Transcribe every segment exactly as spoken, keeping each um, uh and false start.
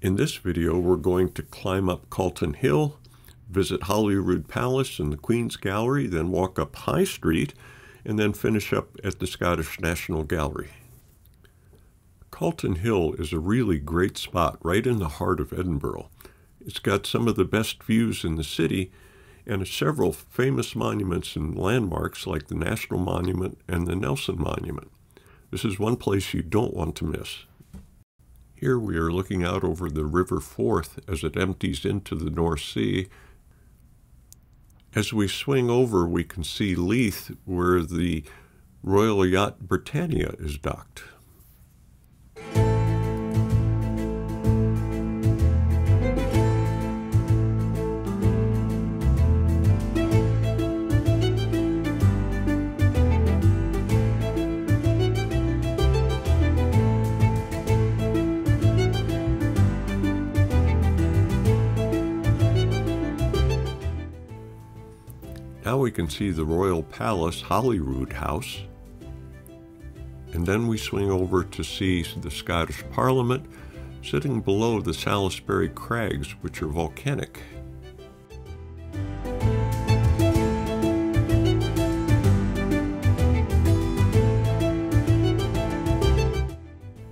In this video, we're going to climb up Calton Hill, visit Holyrood Palace and the Queen's Gallery, then walk up High Street, and then finish up at the Scottish National Gallery. Calton Hill is a really great spot right in the heart of Edinburgh. It's got some of the best views in the city and several famous monuments and landmarks like the National Monument and the Nelson Monument. This is one place you don't want to miss. Here we are looking out over the River Forth as it empties into the North Sea. As we swing over, we can see Leith, where the Royal Yacht Britannia is docked. Now we can see the Royal Palace Holyrood House, and then we swing over to see the Scottish Parliament sitting below the Salisbury Crags, which are volcanic.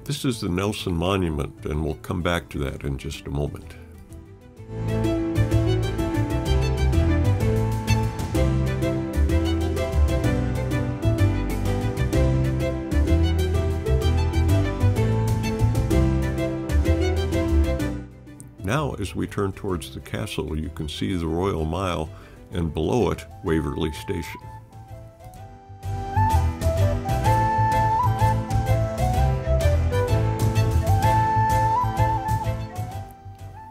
This is the Nelson Monument, and we'll come back to that in just a moment. Now, as we turn towards the castle, you can see the Royal Mile, and below it, Waverley Station.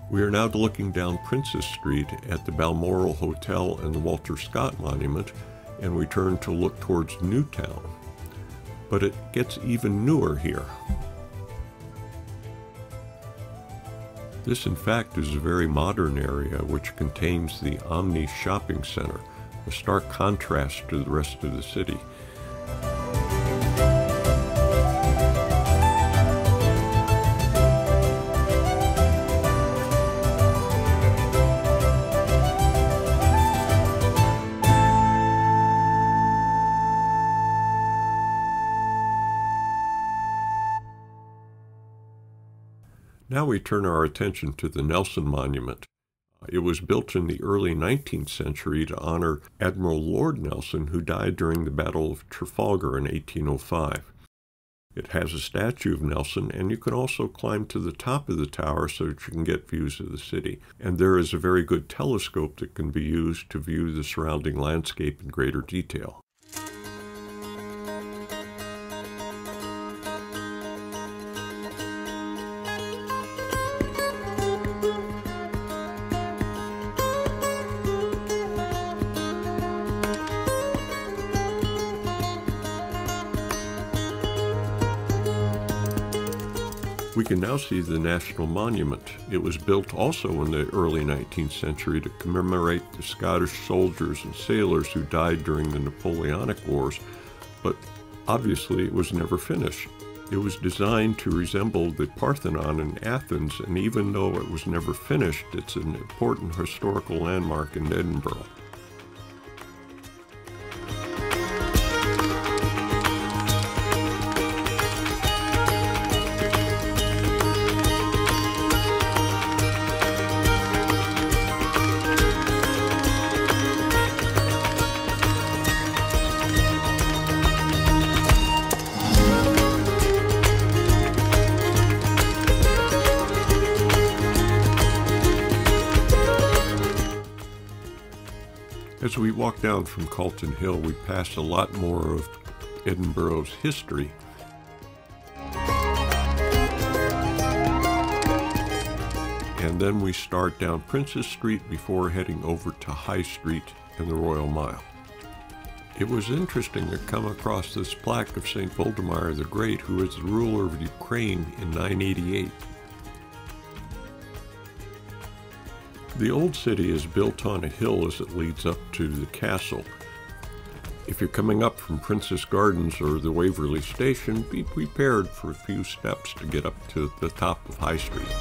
We are now looking down Princes Street at the Balmoral Hotel and the Walter Scott Monument, and we turn to look towards New Town. But it gets even newer here. This, in fact, is a very modern area which contains the Omni Shopping Center, a stark contrast to the rest of the city. Now we turn our attention to the Nelson Monument. It was built in the early nineteenth century to honor Admiral Lord Nelson, who died during the Battle of Trafalgar in eighteen oh five. It has a statue of Nelson, and you can also climb to the top of the tower so that you can get views of the city. And there is a very good telescope that can be used to view the surrounding landscape in greater detail. We can now see the National Monument. It was built also in the early nineteenth century to commemorate the Scottish soldiers and sailors who died during the Napoleonic Wars, but obviously it was never finished. It was designed to resemble the Parthenon in Athens, and even though it was never finished, it's an important historical landmark in Edinburgh. As we walk down from Calton Hill, we pass a lot more of Edinburgh's history. And then we start down Princes Street before heading over to High Street and the Royal Mile. It was interesting to come across this plaque of Saint Vladimir the Great, who was the ruler of Ukraine in nine eighty-eight. The old city is built on a hill as it leads up to the castle. If you're coming up from Princess Gardens or the Waverley Station, be prepared for a few steps to get up to the top of High Street.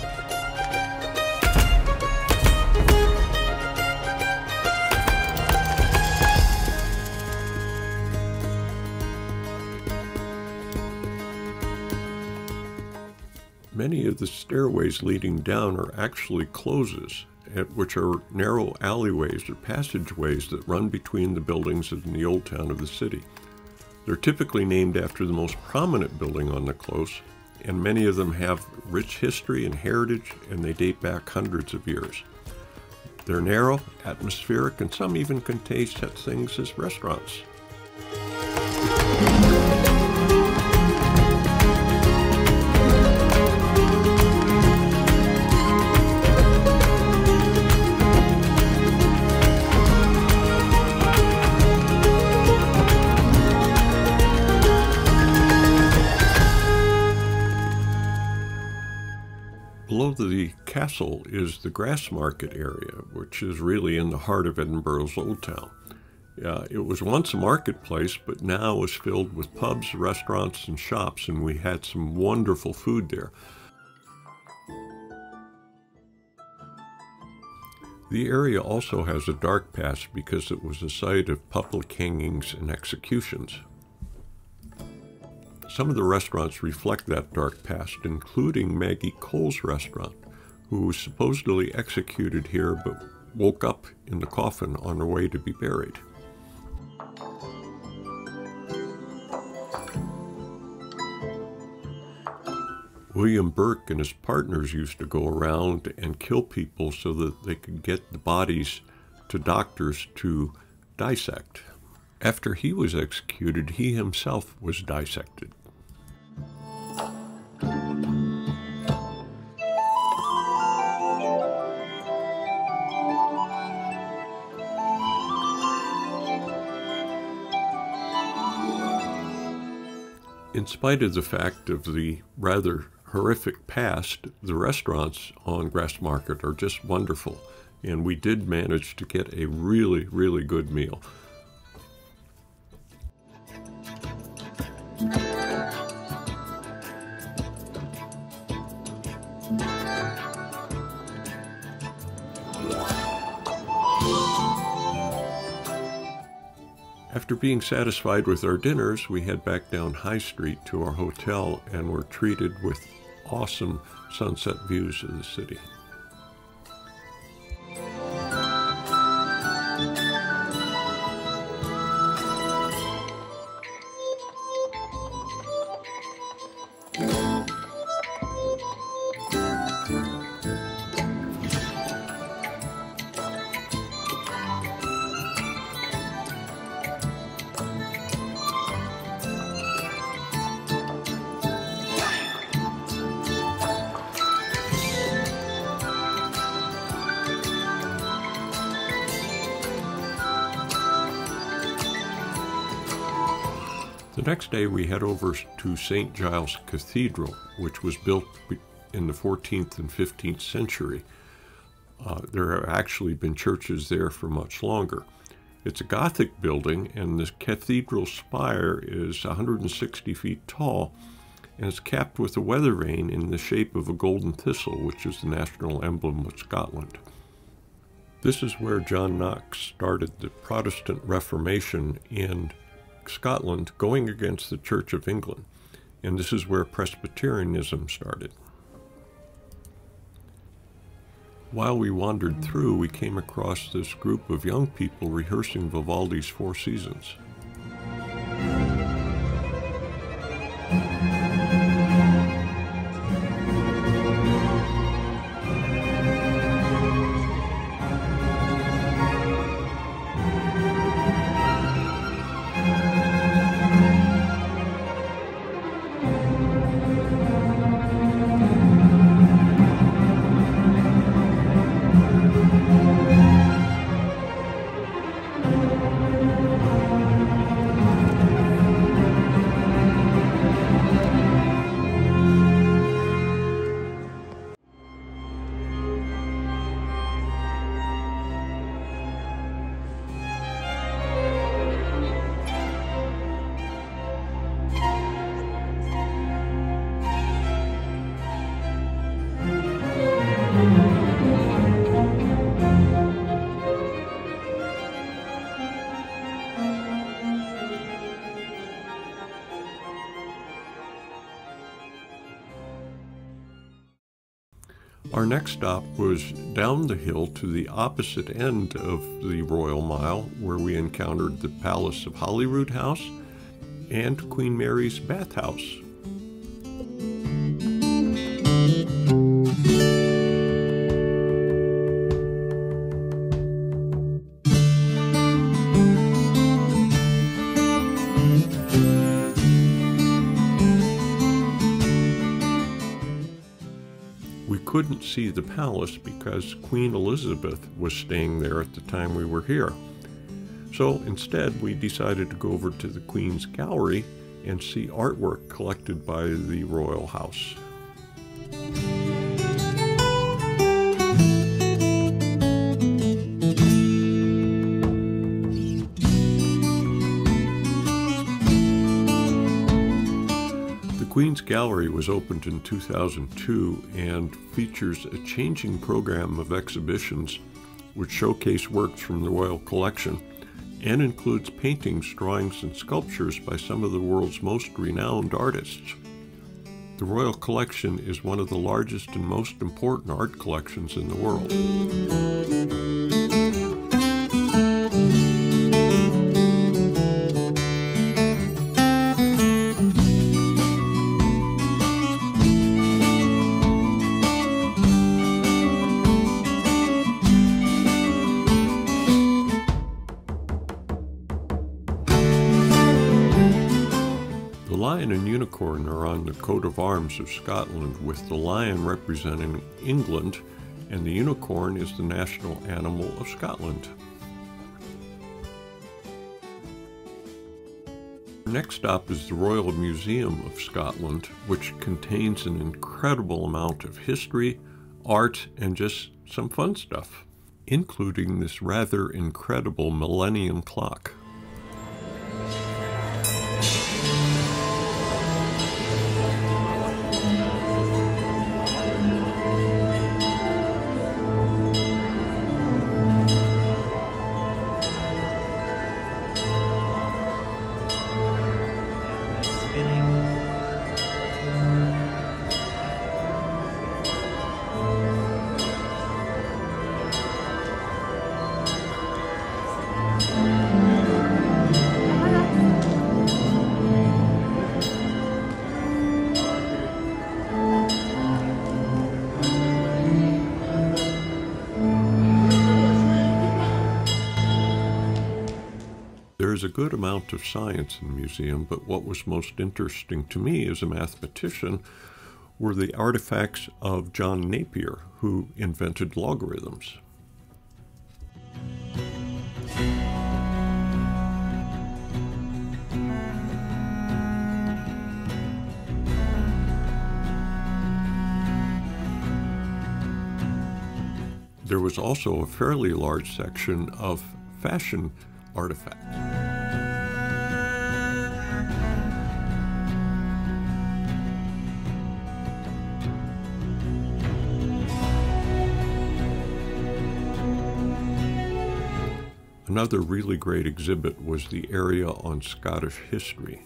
many of the stairways leading down are actually closes, which are narrow alleyways or passageways that run between the buildings in the old town of the city. They're typically named after the most prominent building on the close, and many of them have rich history and heritage, and they date back hundreds of years. They're narrow, atmospheric, and some even contain such things as restaurants. Below the castle is the Grassmarket area, which is really in the heart of Edinburgh's Old Town. Uh, it was once a marketplace, but now is filled with pubs, restaurants, and shops, and we had some wonderful food there. The area also has a dark past because it was a site of public hangings and executions. Some of the restaurants reflect that dark past, including Maggie Cole's restaurant, who was supposedly executed here but woke up in the coffin on her way to be buried. William Burke and his partners used to go around and kill people so that they could get the bodies to doctors to dissect. After he was executed, he himself was dissected. In spite of the fact of the rather horrific past, the restaurants on Grassmarket are just wonderful, and we did manage to get a really, really good meal. After being satisfied with our dinners, we head back down High Street to our hotel and were treated with awesome sunset views of the city. The next day we head over to Saint Giles Cathedral, which was built in the fourteenth and fifteenth century. Uh, there have actually been churches there for much longer. It's a Gothic building, and this cathedral spire is one hundred sixty feet tall, and it's capped with a weather vane in the shape of a golden thistle, which is the national emblem of Scotland. This is where John Knox started the Protestant Reformation in Scotland, going against the Church of England, and this is where Presbyterianism started. While we wandered through, we came across this group of young people rehearsing Vivaldi's Four Seasons. Our next stop was down the hill to the opposite end of the Royal Mile, where we encountered the Palace of Holyrood House and Queen Mary's Bathhouse. Couldn't see the palace because Queen Elizabeth was staying there at the time we were here. So instead we decided to go over to the Queen's Gallery and see artwork collected by the Royal House. Queen's Gallery was opened in two thousand two and features a changing program of exhibitions which showcase works from the Royal Collection and includes paintings, drawings, and sculptures by some of the world's most renowned artists. The Royal Collection is one of the largest and most important art collections in the world. Unicorn are on the coat of arms of Scotland, with the lion representing England, and the unicorn is the national animal of Scotland. Our next stop is the Royal Museum of Scotland, which contains an incredible amount of history, art, and just some fun stuff, including this rather incredible millennium clock. There's a good amount of science in the museum, but what was most interesting to me as a mathematician were the artifacts of John Napier, who invented logarithms. There was also a fairly large section of fashion artifacts. Another really great exhibit was the area on Scottish history.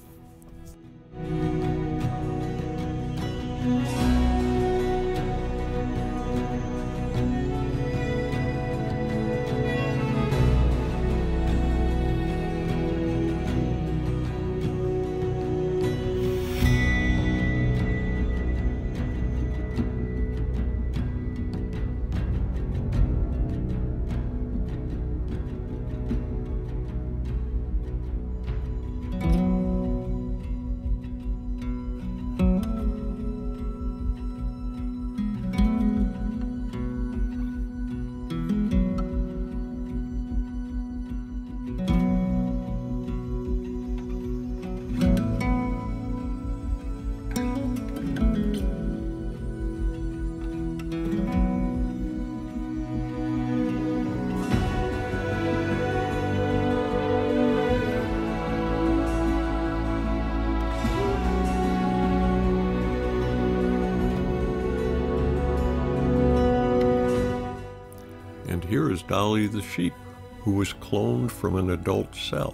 Here is Dolly the sheep, who was cloned from an adult sow.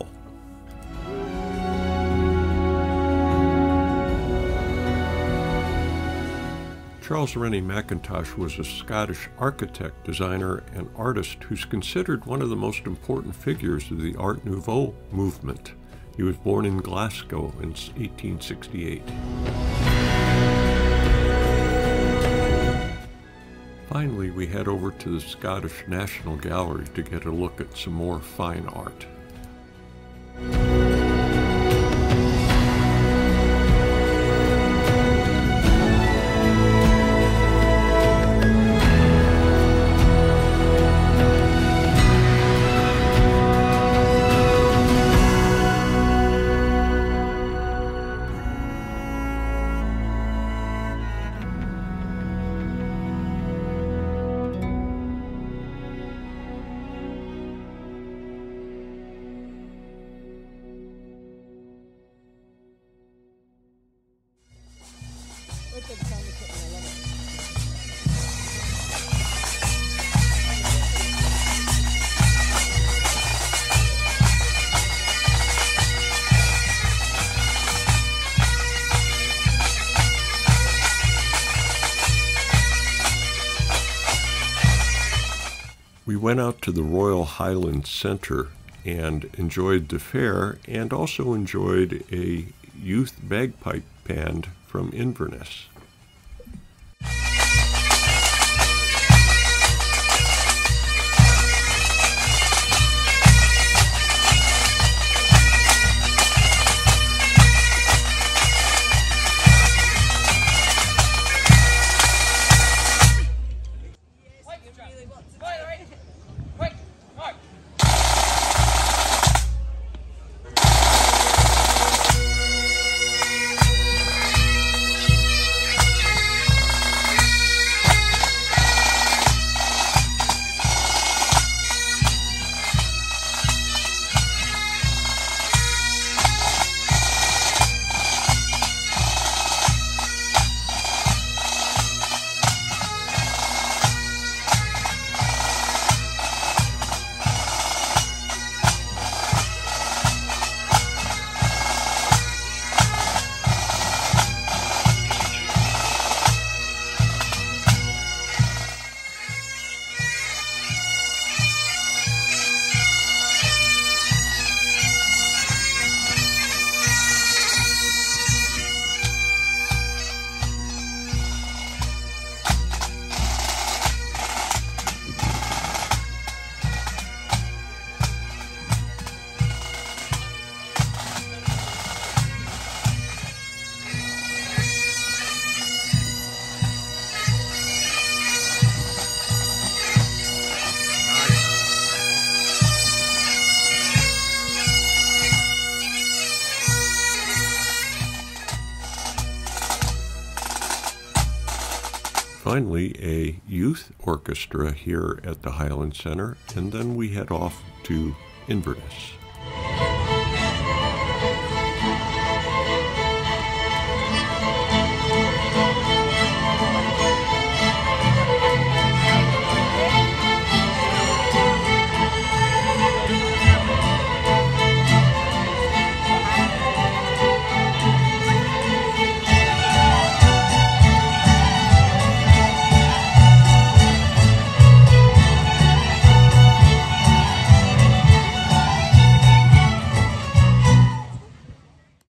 Charles Rennie Mackintosh was a Scottish architect, designer, and artist who's considered one of the most important figures of the Art Nouveau movement. He was born in Glasgow in eighteen sixty-eight. Finally, we head over to the Scottish National Gallery to get a look at some more fine art. We went out to the Royal Highland Centre and enjoyed the fair, and also enjoyed a youth bagpipe band from Inverness. Finally, a youth orchestra here at the Highland Centre, and then we head off to Inverness.